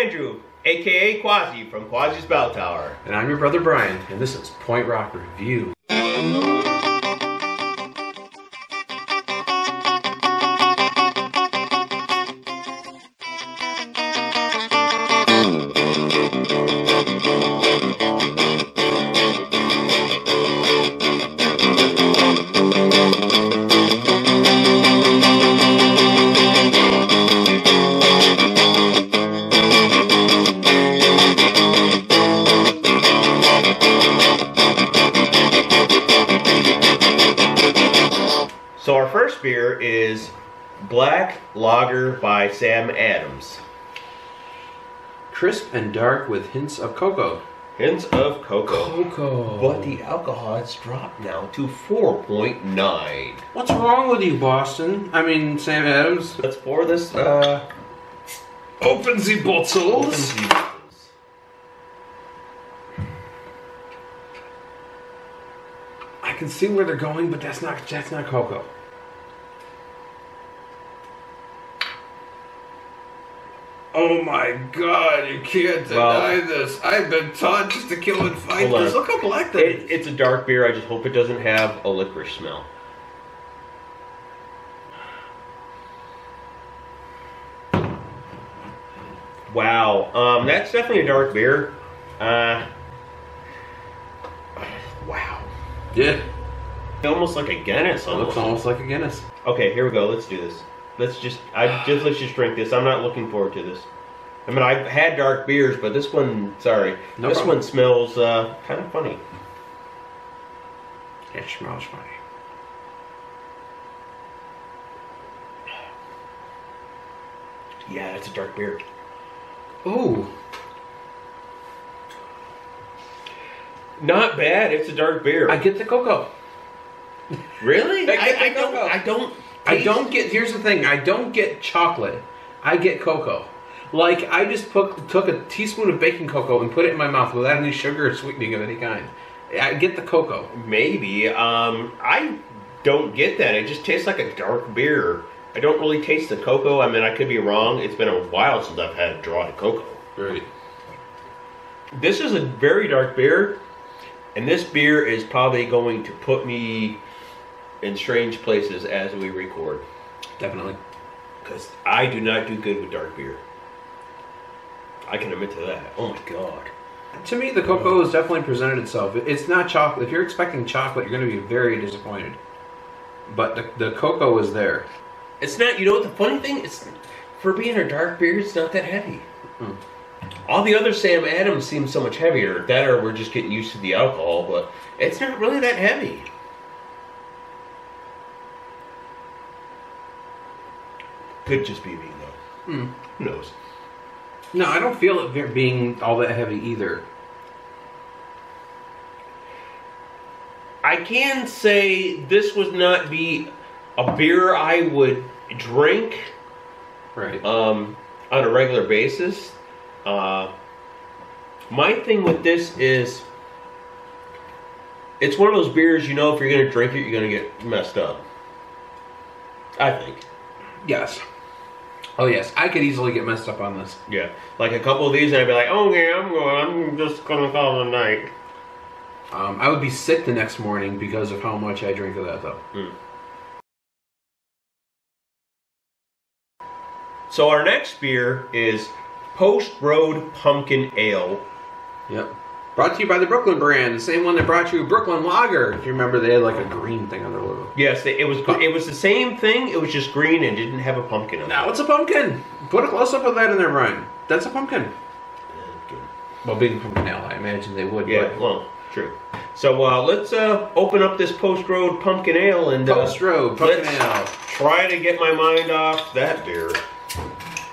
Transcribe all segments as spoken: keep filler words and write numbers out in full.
Andrew, aka Quassi from Quassi's Bell Tower. And I'm your brother Brian, and this is Point Rock Review. So our first beer is Black Lager by Sam Adams. Crisp and dark with hints of cocoa. Hints of cocoa. Cocoa. But the alcohol has dropped now to four point nine. What's wrong with you, Boston? I mean, Sam Adams. Let's pour this uh, open the bottles. Open the bottles. I can see where they're going, but that's not that's not cocoa. Oh my God, you can't deny well, this. I've been taught just to kill and fight this. Look how black that it, is. It's a dark beer. I just hope it doesn't have a licorice smell. Wow. Um, that's definitely a dark beer. Uh, wow. Yeah. Almost like a Guinness. Almost. It looks almost like a Guinness. Okay, here we go. Let's do this. Let's just, I just, let's just drink this. I'm not looking forward to this. I mean, I've had dark beers, but this one, sorry. No this problem. One smells uh, kind of funny. It smells funny. Yeah, it's a dark beer. Ooh. Not bad. It's a dark beer. I get the cocoa. Really? I, I, I don't, cocoa. I don't. I don't get, here's the thing, I don't get chocolate, I get cocoa. Like, I just put, took a teaspoon of baking cocoa and put it in my mouth without any sugar or sweetening of any kind. I get the cocoa. Maybe, um, I don't get that, it just tastes like a dark beer. I don't really taste the cocoa, I mean, I could be wrong, it's been a while since I've had dry cocoa. Right. This is a very dark beer, and this beer is probably going to put me in strange places as we record. Definitely. Because I do not do good with dark beer. I can admit to that. Oh my God. To me, the cocoa has definitely presented itself. It's not chocolate. If you're expecting chocolate, you're going to be very disappointed. But the, the cocoa is there. It's not, you know what the funny thing is? For being a dark beer, it's not that heavy. Mm. All the other Sam Adams seem so much heavier. That or we're just getting used to the alcohol, but it's not really that heavy. Could just be me, though. Mm. Who knows? No, I don't feel it being all that heavy either. I can say this would not be a beer I would drink, right? Um, on a regular basis. Uh, my thing with this is, it's one of those beers you know if you're going to drink it, you're going to get messed up. I think. Yes. Oh yes, I could easily get messed up on this. Yeah, like a couple of these, and I'd be like, "Oh yeah, I'm going. I'm just gonna call it a night." Um, I would be sick the next morning because of how much I drink of that, though. Mm. So our next beer is Post Road Pumpkin Ale. Yep. Brought to you by the Brooklyn brand, the same one that brought you Brooklyn Lager. If you remember, they had like a green thing on their logo. Yes, it was it was the same thing, it was just green and didn't have a pumpkin on it. Now it's a pumpkin! Put a close-up of that in there, Brian. That's a pumpkin. Pumpkin. Well, being pumpkin ale, I imagine they would. Yeah, but. Well, true. So uh, let's uh, open up this Post Road Pumpkin Ale and uh, Post Road Pumpkin let's Ale. Try to get my mind off that beer.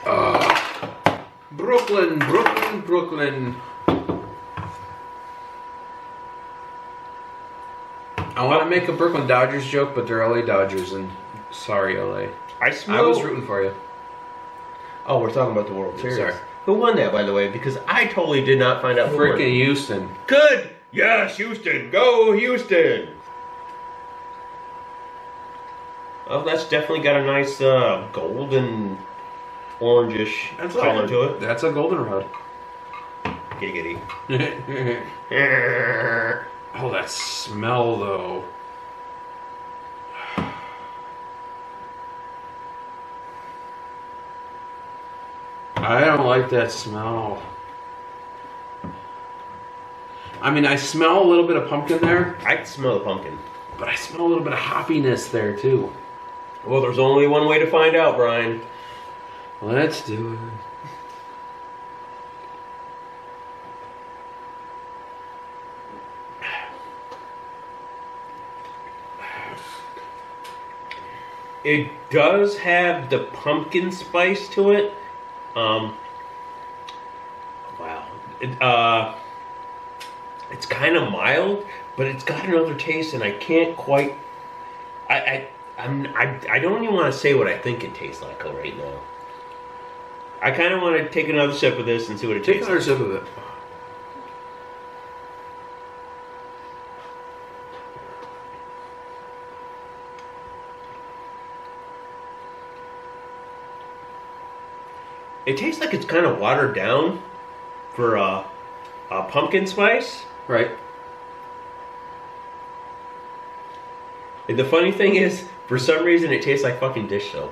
Uh, Brooklyn, Brooklyn, Brooklyn. I want to make a Brooklyn Dodgers joke, but they're L A Dodgers, and sorry, L A. I smell. I was rooting for you. Oh, we're talking about the World Series. Sorry. Who won that, by the way? Because I totally did not find out. Freaking Houston. Good. Yes, Houston. Go, Houston. Oh, that's definitely got a nice uh, golden orangish that's color like, to it. That's a goldenrod. Giggity. Oh, that smell though. I don't like that smell. I mean, I smell a little bit of pumpkin there. I can smell the pumpkin. But I smell a little bit of hoppiness there too. Well, there's only one way to find out, Brian. Let's do it. It does have the pumpkin spice to it. Um, wow. It, uh, it's kind of mild, but it's got another taste, and I can't quite... I, I, I'm, I, I don't even want to say what I think it tastes like right now. I kind of want to take another sip of this and see what it tastes like. Take another sip of it. It tastes like it's kind of watered down for a, a pumpkin spice. Right. And the funny thing is, for some reason, it tastes like fucking dish soap.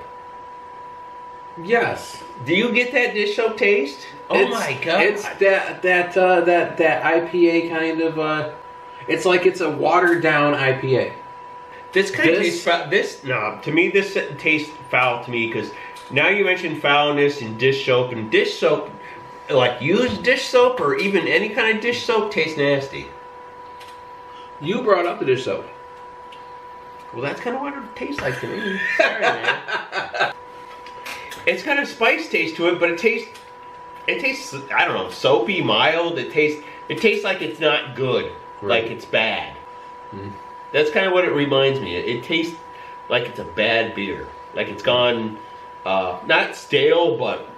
Yes. Do you get that dish soap taste? Oh it's, my god! It's that that uh, that that I P A kind of. Uh, it's like it's a watered down I P A. This kind this, of tastes foul. This no, to me, this tastes foul to me because. Now you mentioned foulness and dish soap, and dish soap, like used dish soap or even any kind of dish soap, tastes nasty. You brought up the dish soap. Well, that's kind of what it tastes like to me. Sorry, man. It's got a spice taste to it, but it tastes, it tastes, I don't know, soapy, mild. It tastes, it tastes like it's not good, right. Like it's bad. Mm-hmm. That's kind of what it reminds me. It, it tastes like it's a bad beer, like it's gone. Uh, not stale, but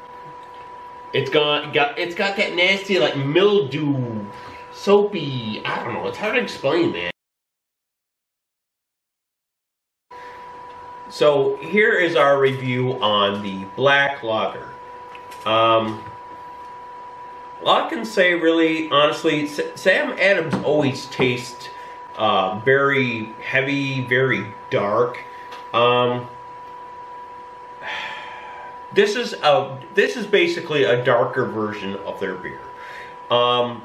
it's got, got it's got that nasty like mildew, soapy. I don't know. It's hard to explain, man. So here is our review on the Black Lager. Um, well, I can say really honestly, Sam Adams always tastes uh, very heavy, very dark. Um, This is a this is basically a darker version of their beer. Um,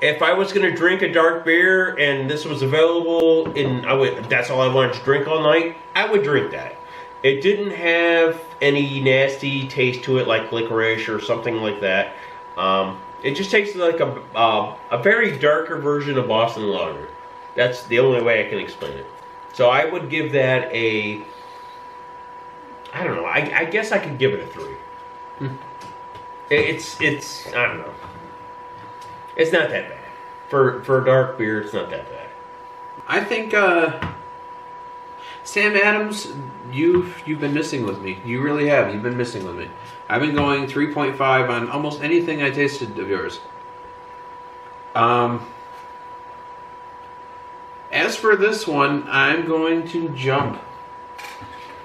if I was going to drink a dark beer and this was available, and I would that's all I wanted to drink all night, I would drink that. It didn't have any nasty taste to it like licorice or something like that. Um, it just tastes like a uh, a very darker version of Boston Lager. That's the only way I can explain it. So I would give that a. I don't know. I, I guess I could give it a three. Hmm. It, it's it's I don't know. It's not that bad for for a dark beer. It's not that bad. I think uh, Sam Adams, you've you've been missing with me. You really have. You've been missing with me. I've been going three point five on almost anything I tasted of yours. Um. As for this one, I'm going to jump.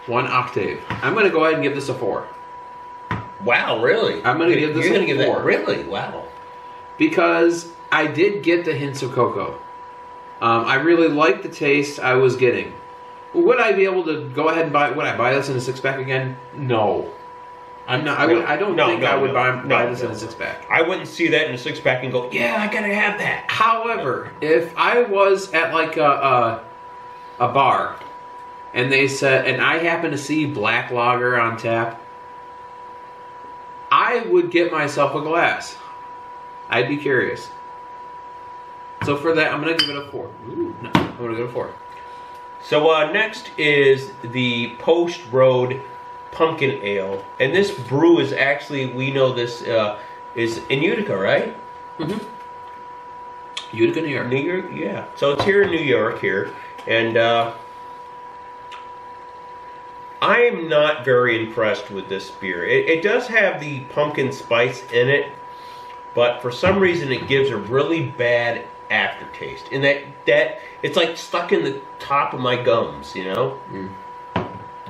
One octave. I'm going to go ahead and give this a four. Wow, really? I'm going to give this You're a gonna four. Give that, really? Wow. Because I did get the hints of cocoa. Um, I really liked the taste I was getting. Would I be able to go ahead and buy? Would I buy this in a six pack again? No. I'm not. I, would, I don't no, think no, I would no, buy, buy no, this no. in a six pack. I wouldn't see that in a six pack and go, yeah, I gotta have that. However, no. if I was at like a a, a bar. And they said, and I happen to see Black Lager on tap, I would get myself a glass. I'd be curious. So for that, I'm going to give it a four. Ooh, no, I'm going to give it a four. So uh, next is the Post Road Pumpkin Ale. And this brew is actually, we know this, uh, is in Utica, right? Mm-hmm. Utica, New York. New York, yeah. So it's here in New York here. And... Uh, I am not very impressed with this beer. It, it does have the pumpkin spice in it, but for some reason it gives a really bad aftertaste. And that, that it's like stuck in the top of my gums, you know? Mm.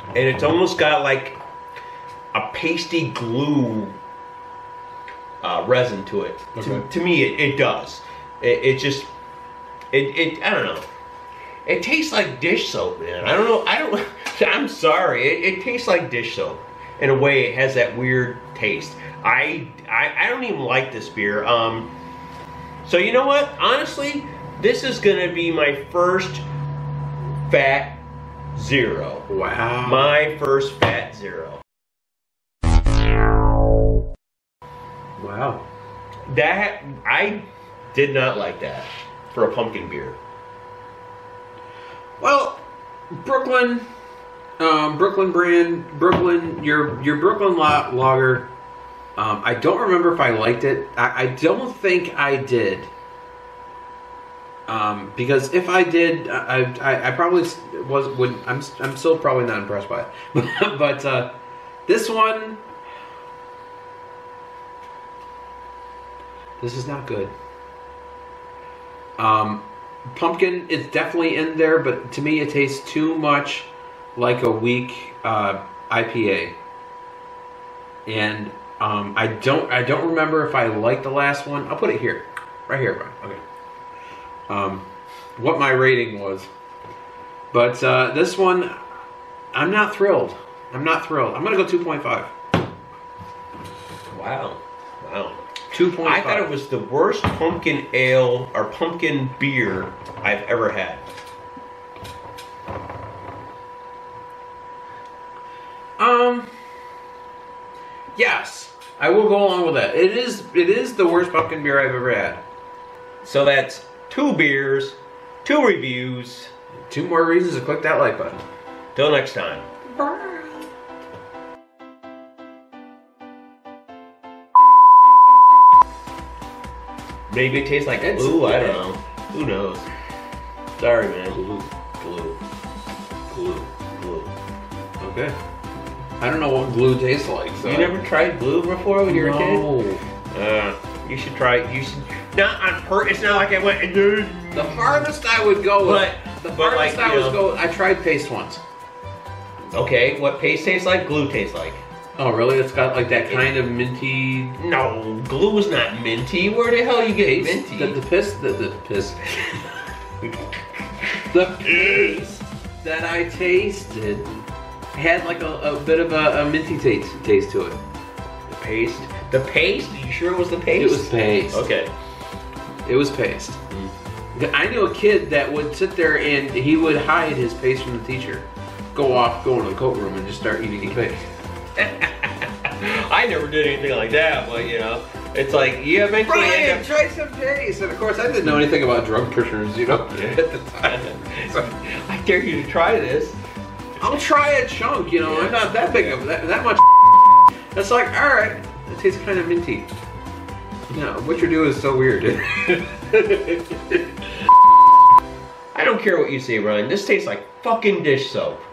And it's almost got like a pasty glue uh, resin to it. Okay. To, to me, it, it does. It, it just, it, it, I don't know. It tastes like dish soap, man. I don't know. I don't. I'm sorry. It, it tastes like dish soap. In a way, it has that weird taste. I, I, I don't even like this beer. Um, so you know what? Honestly, this is gonna be my first fat zero. Wow. My first fat zero. Wow. That I did not like that for a pumpkin beer. Well, Brooklyn, um, Brooklyn brand, Brooklyn, your your Brooklyn lager. Um, I don't remember if I liked it. I, I don't think I did. Um, because if I did, I I, I probably was would I'm I'm still probably not impressed by it. But uh, this one, this is not good. Um. Pumpkin is definitely in there, but to me it tastes too much like a weak uh, I P A. And um, I don't I don't remember if I liked the last one. I'll put it here, right here, Brian. Okay. Um, what my rating was, but uh, this one, I'm not thrilled. I'm not thrilled. I'm gonna go two point five. Wow, wow. two point five. I thought it was the worst pumpkin ale or pumpkin beer I've ever had. Um. Yes, I will go along with that. It is. It is the worst pumpkin beer I've ever had. So that's two beers, two reviews, two more reasons to click that like button. Till next time. Bye. Maybe it tastes like it's, glue, yeah. I don't know. Who knows? Sorry, man. Glue. Glue. Glue. Glue. Okay. I don't know what glue tastes like, so. You never tried glue before when you were no. a kid? No. Uh, you should try it. You should. Not on per. It's not like I went. The hardest I would go with. But, the but hardest like, I would know. go with. I tried paste once. Okay. What paste tastes like, glue tastes like. Oh really? It's got like that kind of minty. No, glue is not minty. Where the hell you get minty? The, the piss, the, the piss, the piss that I tasted had like a, a bit of a, a minty taste taste to it. The paste, the paste. Are you sure it was the paste? It was paste. Okay, it was paste. Mm. I knew a kid that would sit there and he would hide his paste from the teacher, go off, go into the coat room, and just start eating the paste. I never did anything like that, but you know, it's like you eventually Brian, end up try some paste. And of course, I didn't know anything about drug pushers, you know, at the time. So, I dare you to try this. I'll try a chunk, you know. Yeah. I'm not that big of that, that much. That's like, all right, it tastes kind of minty. You know, what you're doing is so weird. I don't care what you say, Brian. This tastes like fucking dish soap.